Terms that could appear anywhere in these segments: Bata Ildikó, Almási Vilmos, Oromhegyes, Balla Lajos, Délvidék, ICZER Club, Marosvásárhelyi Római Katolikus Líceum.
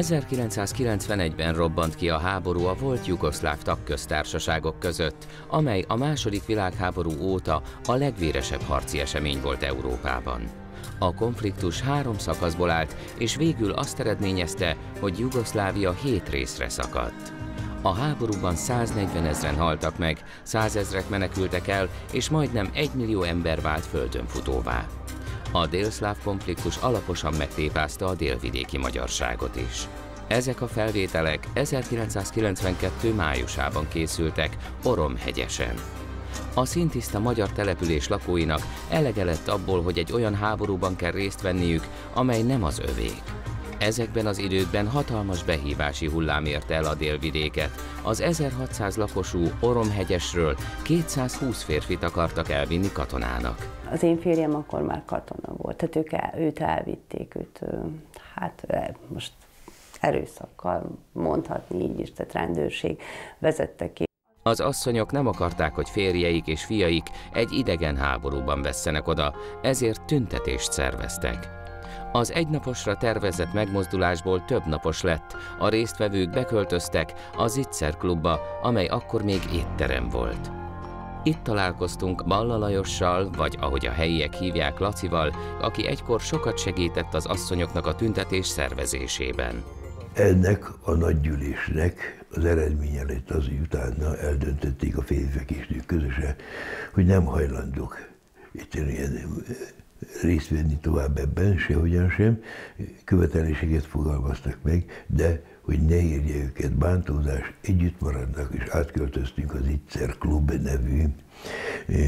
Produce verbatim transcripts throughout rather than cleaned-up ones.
ezerkilencszázkilencvenegyben robbant ki a háború a volt jugoszláv tagköztársaságok között, amely a második világháború óta a legvéresebb harci esemény volt Európában. A konfliktus három szakaszból állt, és végül azt eredményezte, hogy Jugoszlávia hét részre szakadt. A háborúban száznegyvenezren haltak meg, százezrek menekültek el, és majdnem egymillió ember vált földönfutóvá. A délszláv konfliktus alaposan megtépázta a délvidéki magyarságot is. Ezek a felvételek ezerkilencszázkilencvenkettő májusában készültek Oromhegyesen. A szintiszta magyar település lakóinak elege lett abból, hogy egy olyan háborúban kell részt venniük, amely nem az övék. Ezekben az időkben hatalmas behívási hullám érte el a délvidéket. Az ezerhatszáz lakosú Oromhegyesről kétszázhúsz férfit akartak elvinni katonának. Az én férjem akkor már katona volt, tehát ők el, őt elvitték, őt hát most erőszakkal mondhatni így is, tehát rendőrség vezette ki. Az asszonyok nem akarták, hogy férjeik és fiaik egy idegen háborúban vesszenek oda, ezért tüntetést szerveztek. Az egynaposra tervezett megmozdulásból több napos lett, a résztvevők beköltöztek az ICZER Clubba, amely akkor még étterem volt. Itt találkoztunk Balla Lajossal, vagy ahogy a helyiek hívják, Lacival, aki egykor sokat segített az asszonyoknak a tüntetés szervezésében. Ennek a nagygyűlésnek az eredménye lett az, hogy utána eldöntötték a férfiak és nők közösen, hogy nem hajlandók itt ilyen részt venni tovább ebben, sehogyan sem, követeléséget fogalmaztak meg, de hogy ne érje őket bántózás, együtt maradnak, és átköltöztünk az ICZER Club nevű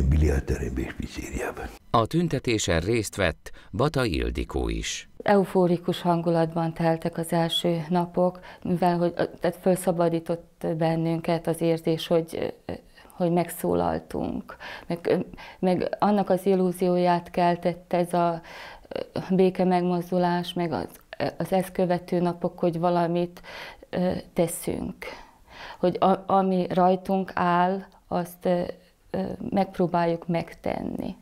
biliárterembe és pizzériában. A tüntetésen részt vett Bata Ildikó is. Eufórikus hangulatban teltek az első napok, mivel hogy, tehát felszabadított bennünket az érzés, hogy, hogy megszólaltunk. Meg, meg annak az illúzióját keltett ez a béke megmozdulás, meg az az ezt követő napok, hogy valamit ö, teszünk, hogy a, ami rajtunk áll, azt ö, ö, megpróbáljuk megtenni.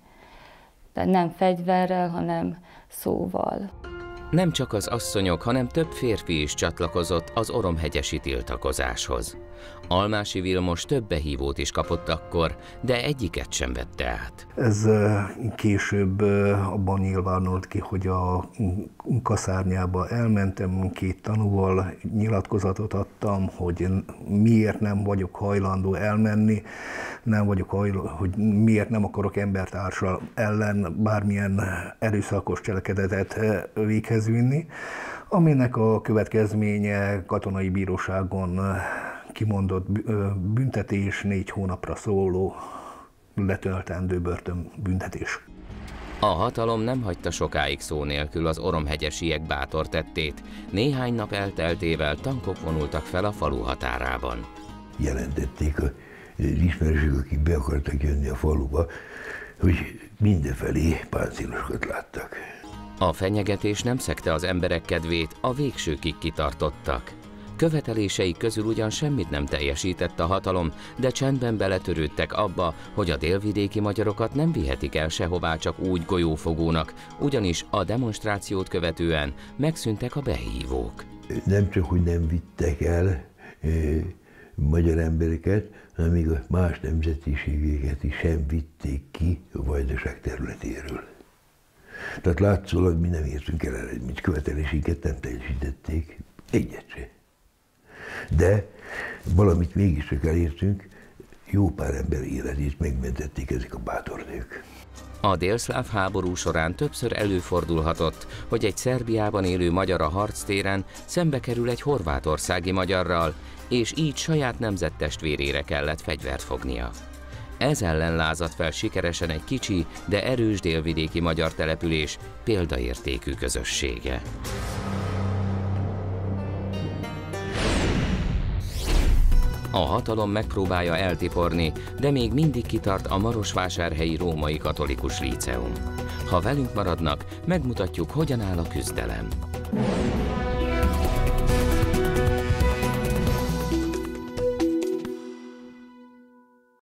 De nem fegyverrel, hanem szóval. Nem csak az asszonyok, hanem több férfi is csatlakozott az oromhegyesi tiltakozáshoz. Almási Vilmos több behívót is kapott akkor, de egyiket sem vette át. Ez később abban nyilvánult ki, hogy a kaszárnyába elmentem, két tanúval nyilatkozatot adtam, hogy miért nem vagyok hajlandó elmenni, nem vagyok hajlandó, hogy miért nem akarok embertársal ellen bármilyen erőszakos cselekedetet véghez vinni, aminek a következménye katonai bíróságon kimondott büntetés, négy hónapra szóló letöltendő börtönbüntetés. A hatalom nem hagyta sokáig szó nélkül az oromhegyesiek bátor tettét. Néhány nap elteltével tankok vonultak fel a falu határában. Jelentették az ismerősök, akik be akartak jönni a faluba, hogy mindenfelé páncélosokat láttak. A fenyegetés nem szegte az emberek kedvét, a végsőkig kitartottak. Követelései közül ugyan semmit nem teljesített a hatalom, de csendben beletörődtek abba, hogy a délvidéki magyarokat nem vihetik el sehová csak úgy golyófogónak, ugyanis a demonstrációt követően megszűntek a behívók. Nem csak, hogy nem vittek el e, magyar embereket, hanem még a más nemzetiségeket is sem vitték ki a vajdaság területéről. Tehát látszólag mi nem értünk el eredményt, követelésünket nem teljesítették, egyet sem. De valamit mégiscsak elértünk, jó pár ember életét megmentették ezek a bátor nők. A délszláv háború során többször előfordulhatott, hogy egy Szerbiában élő magyar a harctéren szembe kerül egy horvátországi magyarral, és így saját nemzettestvérére kellett fegyvert fognia. Ez ellen lázadt fel sikeresen egy kicsi, de erős délvidéki magyar település példaértékű közössége. A hatalom megpróbálja eltiporni, de még mindig kitart a Marosvásárhelyi Római Katolikus Líceum. Ha velünk maradnak, megmutatjuk, hogyan áll a küzdelem.